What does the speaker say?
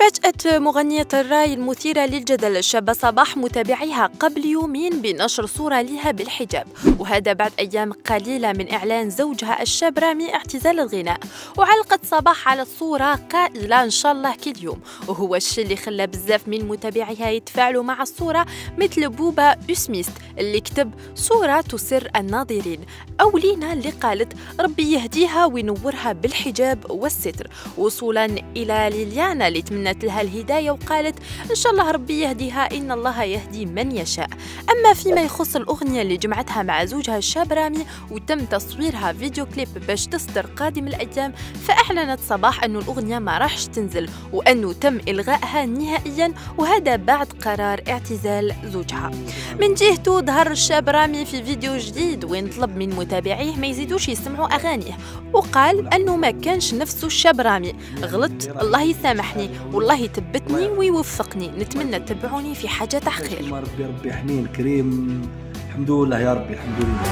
فاجأت مغنية الراي المثيرة للجدل الشابة صباح متابعيها قبل يومين بنشر صورة لها بالحجاب، وهذا بعد أيام قليلة من إعلان زوجها الشاب رامي اعتزال الغناء. وعلقت صباح على الصورة قائلة إن شاء الله كل يوم، وهو الشيء اللي خلى بزاف من متابعيها يتفاعلوا مع الصورة، مثل بوبا أسميست اللي كتب صورة تسر الناظرين، أو لينا اللي قالت ربي يهديها وينورها بالحجاب والستر، وصولا إلى ليليانا اللي تمنت لها الهداية وقالت إن شاء الله ربي يهديها إن الله يهدي من يشاء. أما فيما يخص الأغنية اللي جمعتها مع زوجها الشاب رامي وتم تصويرها فيديو كليب باش تصدر قادم الأيام، فأعلنت صباح أن الأغنية ما راحش تنزل وأنه تم إلغائها نهائيا، وهذا بعد قرار اعتزال زوجها. من جهته ظهر الشاب رامي في فيديو جديد وين طلب من متابعيه ما يزيدوش يسمعوا أغانيه، وقال أنه ما كانش نفسه الشاب رامي، غلطت الله يسامحني والله يثبتني ويوفقني، نتمنى تتبعوني في حاجة تحقير. ربي حنين كريم، الحمد لله يا ربي الحمد لله.